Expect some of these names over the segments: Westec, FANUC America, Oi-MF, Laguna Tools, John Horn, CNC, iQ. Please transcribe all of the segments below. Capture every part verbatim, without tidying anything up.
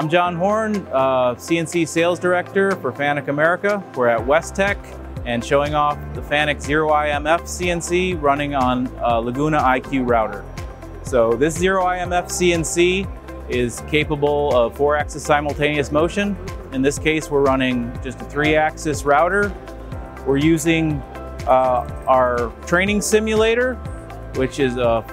I'm John Horn, uh, C N C Sales Director for FANUC America. We're at Westec and showing off the FANUC Zero I M F C N C running on a Laguna I Q router. So this Zero I M F C N C is capable of four-axis simultaneous motion. In this case, we're running just a three-axis router. We're using uh, our training simulator, which is a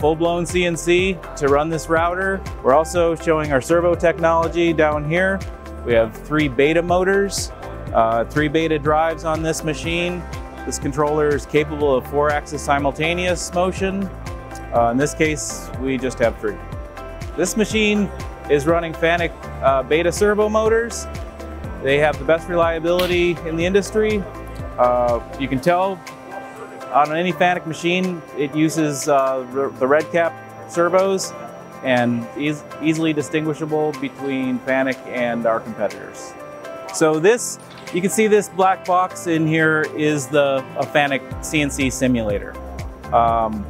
full-blown C N C to run this router. We're also showing our servo technology down here. We have three beta motors, uh, three beta drives on this machine. This controller is capable of four-axis simultaneous motion. Uh, in this case, we just have three. This machine is running FANUC uh, beta servo motors. They have the best reliability in the industry. Uh, you can tell on any FANUC machine, it uses uh, the red cap servos and is easily distinguishable between FANUC and our competitors. So this, you can see this black box in here is the a FANUC C N C simulator. Um,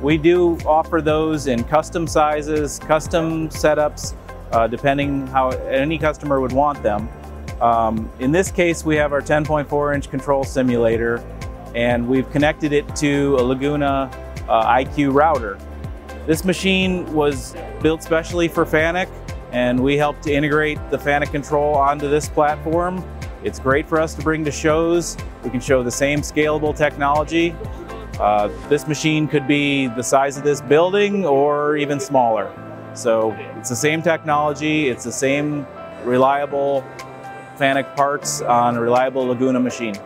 we do offer those in custom sizes, custom setups, uh, depending how any customer would want them. Um, in this case, we have our ten point four inch control simulator, and we've connected it to a Laguna uh, I Q router. This machine was built specially for FANUC, and we helped to integrate the FANUC control onto this platform. It's great for us to bring to shows. We can show the same scalable technology. Uh, this machine could be the size of this building or even smaller. So it's the same technology, it's the same reliable FANUC parts on a reliable Laguna machine.